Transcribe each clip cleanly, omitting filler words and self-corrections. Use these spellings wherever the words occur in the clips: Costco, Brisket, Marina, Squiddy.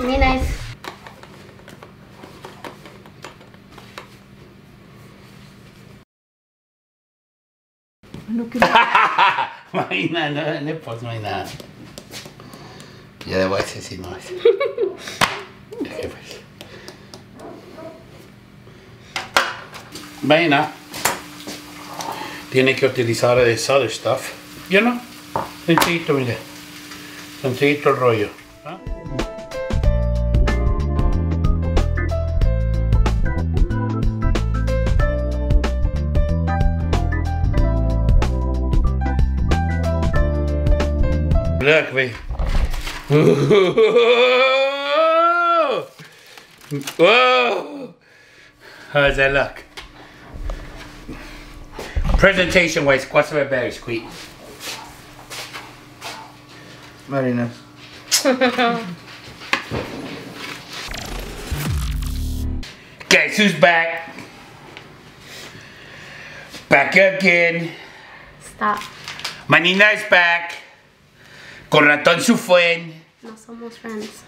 Really nice. Marina, no le pones Marina. Ya le voy a decir si no es. Marina tiene que utilizar el other stuff. ¿Ya no? Sencillito, mire. Sencillito el rollo. Look, babe. Whoa! Whoa! How does that look? Presentation wise, what's my better, Squeak? Very nice. Guys, who's back? Back again. Stop. Marina is back. Con ratón su friend. No somos friends.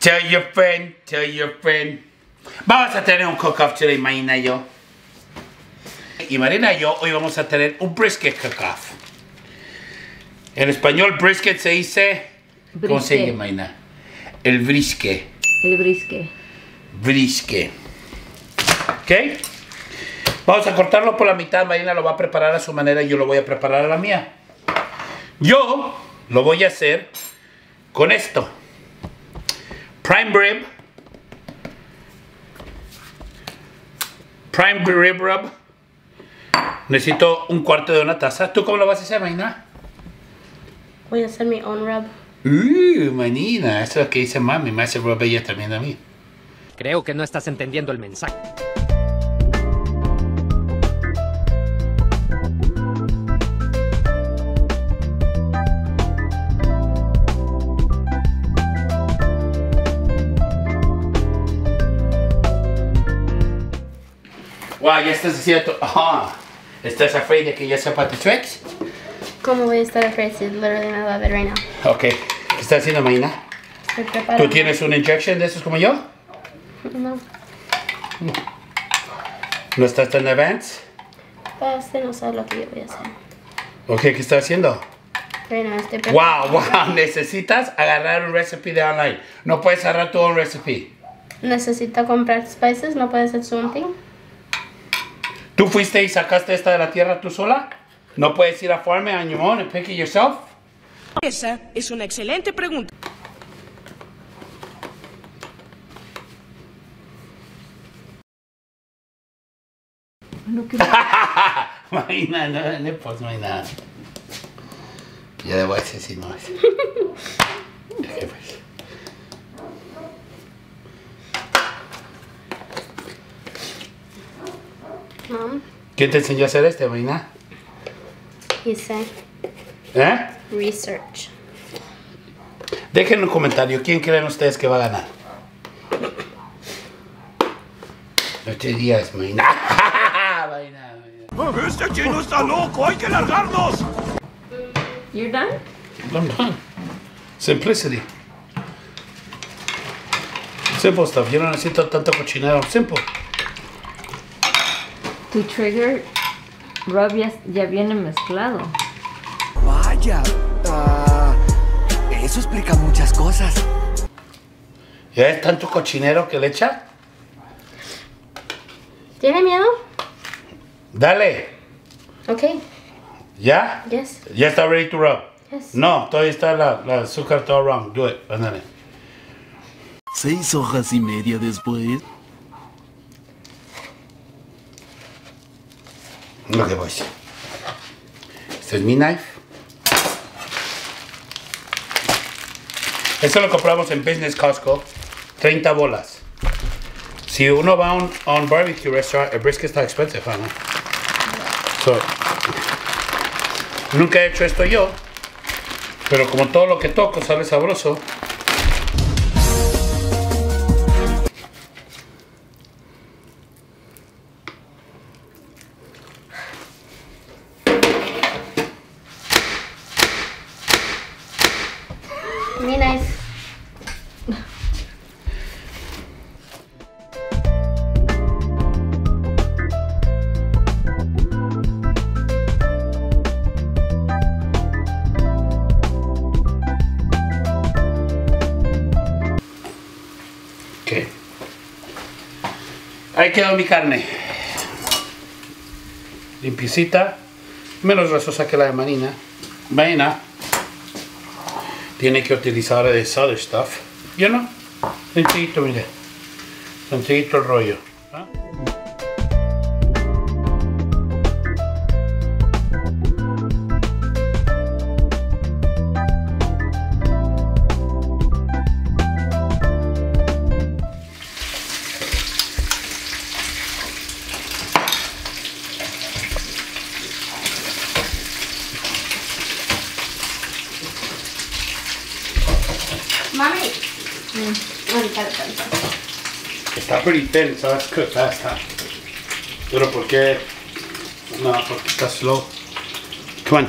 Tell your friend, tell your friend. Vamos a tener un cook-off today, Marina y yo. Y Marina y yo hoy vamos a tener un brisket cook-off. En español brisket se dice... Brisket. ¿Cómo se dice, Marina? El brisket. El brisket. Brisket. ¿Ok? Vamos a cortarlo por la mitad. Marina lo va a preparar a su manera y yo lo voy a preparar a la mía. Yo... lo voy a hacer con esto. Prime rib rub. Necesito un cuarto de una taza. ¿Tú cómo lo vas a hacer, Marina? Voy a hacer mi own rub. Marina, eso es lo que dice mami. Me hace rub ella también a mí. Creo que no estás entendiendo el mensaje. Wow, ya estás haciendo... Ajá. ¿Estás afraid de que ya sepa tus tricks? ¿Cómo voy a estar afraid? It's literally my love it right now. Ok. ¿Qué estás haciendo, Marina? Estoy preparando. ¿Tú tienes una injection de esos como yo? No. ¿No estás tan advanced? Pero usted no sabe lo que yo voy a hacer. Ok, ¿qué estás haciendo? Bueno, estoy preparando. Wow. Necesitas agarrar un recipe de online. No puedes agarrar tu own recipe. Necesito comprar spices. No puedes hacer something. ¿Tú fuiste y sacaste esta de la tierra tú sola? ¿No puedes ir a farm on your own and pick it yourself? Esa es una excelente pregunta. Marina, no le pones Marina. Ya le voy a decir si no es. Mom. ¿Quién te enseñó a hacer este, Marina? Hice. ¿Eh? Research. Dejen un comentario. ¿Quién creen ustedes que va a ganar? No te digas, Marina. Marina, Marina. Este chino está loco. Hay que largarnos. You're done? I'm done. Simplicity. Simple stuff. Yo no necesito tanto cochinero. Simple. Tu trigger rub ya viene mezclado. Vaya, eso explica muchas cosas. ¿Ya es tanto cochinero que le echa? ¿Tiene miedo? Dale. Ok. ¿Ya? Yes. ¿Ya está ready to rub? Yes. No, todavía está la azúcar todo wrong. Do it. Ándale. 6 hojas y media después. Lo que voy. Este es mi knife. Esto lo compramos en Business Costco. 30 bolas. Si uno va a un barbecue restaurant, el brisket está expensive, ¿no? So, nunca he hecho esto yo. Pero como todo lo que toco sale sabroso. Marina es... ¿Qué? Ahí quedó mi carne. Limpiecita. Menos grasosa que la de Marina. Marina tiene que utilizar esa de stuff. Yo no. Sencillito, mire. Sencillito el rollo. ¿Ah? Mommy, está pretty thin, so that's good fast, huh? Pero ¿por qué? No, porque está slow. Come on.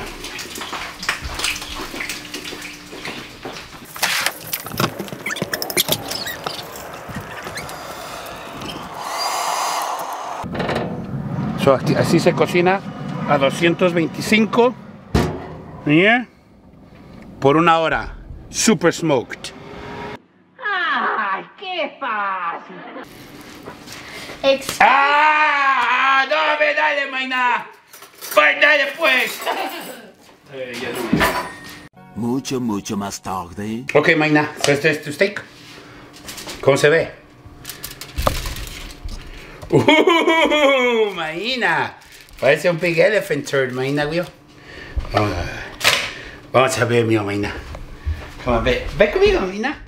So, así se cocina a 225 yeah, por una hora. Super smoked. ¡Qué fácil! ¡Ah! ¡No me dale, Marina! ¡Pues dale, pues! Ya no. Mucho más tarde. Ok, Marina, este es tu steak. ¿Cómo se ve? Marina. Parece un big elephant turd, Marina, güey. Vamos a ver, mío, Marina. Come on, ve conmigo, Marina.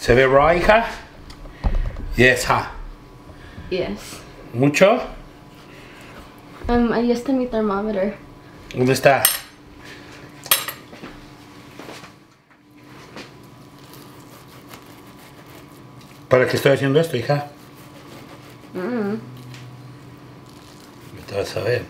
¿Se ve raw, hija? Yes, huh? Yes. ¿Mucho? Ahí está mi termómetro. ¿Dónde está? ¿Para qué estoy haciendo esto, hija? No te vas a ver.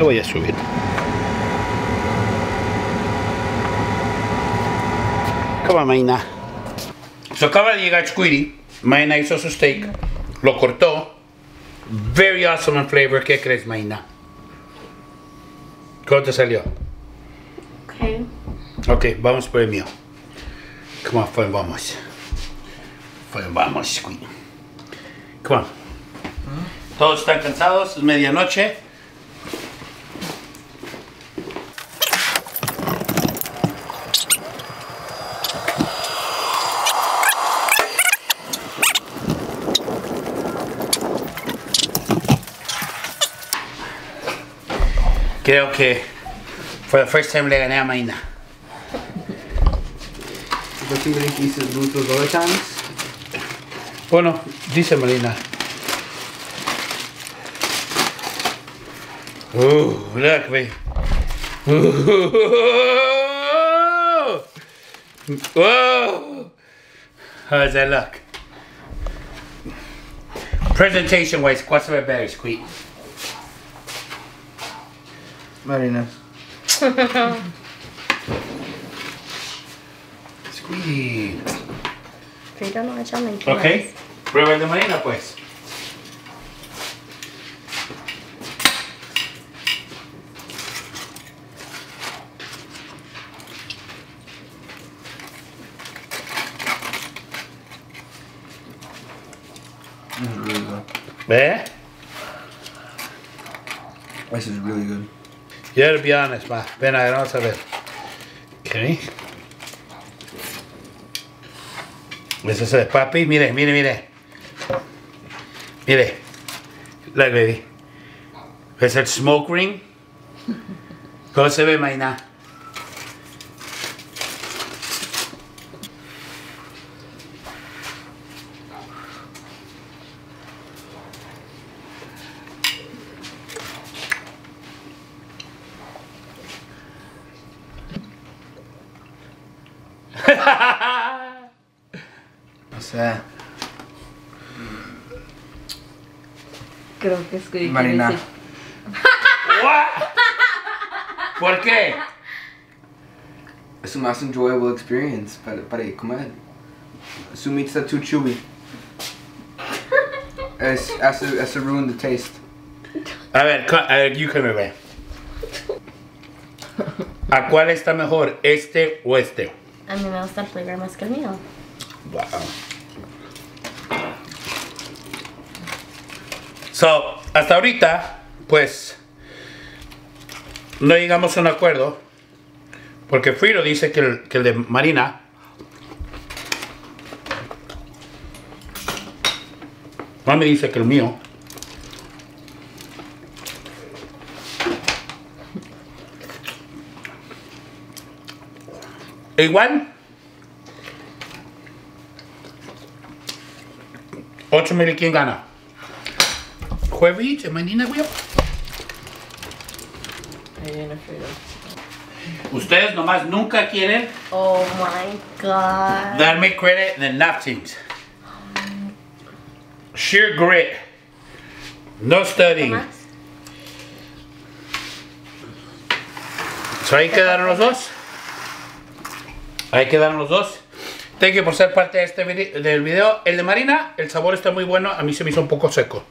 Voy a subir. Come on, Marina. So, acaba de llegar Squiddy. Marina hizo su steak, lo cortó. Very awesome in flavor. ¿Qué crees, Marina? ¿Cómo te salió? Ok, vamos por el mío. Come on, Fuen, vamos. Fuen, vamos, Squiddy. Come on. Todos están cansados, es medianoche. Creo que for the first time le gané a Marina. Don't you think this is brutal all the time? Bueno, dice Marina. Ooh, look, babe. Ooh. Whoa! How does that look? Presentation-wise, what's my better, Squeak? Marina. Squiddy. Frita no echa mentira. Ok, prueba el de Marina, pues. ¿Ve? This is really good. Yeah, to be honest, ma. Ven a ver, vamos a ver. Okay. Ese es el papi, mire. Look, baby. Es el smoke ring. ¿Cómo se ve, Marina? O sea, creo que Squiddy Marina. Dice... ¿Por qué? Es una más enjoyable experience para comer. Su meat está too chewy. Hace ruin the taste. A ver, you can ver. ¿A cuál está mejor, este o este? A mí me gusta el player más que el mío. Wow. So, hasta ahorita, pues, no llegamos a un acuerdo. Porque Frito dice que el de Marina no me dice que el mío. Igual 8,000, ¿quién gana? Jueves, Marina, güey. Ustedes nomás nunca quieren. Oh my God. Darme credit de napkins. Sheer grit. No studying. So ahí quedaron los dos. Thank you por ser parte de este del video. El de Marina, el sabor está muy bueno. A mí se me hizo un poco seco.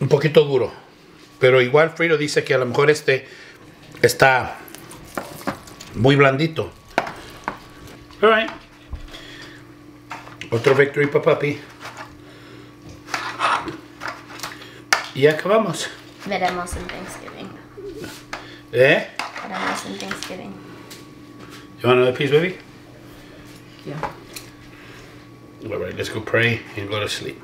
Un poquito duro. Pero igual Frito dice que a lo mejor este está muy blandito. All right. Otro victory para papi. Y acabamos. Veremos en Thanksgiving. ¿Eh? Veremos en Thanksgiving. You want another piece, baby? Yeah. All right, let's go pray and go to sleep.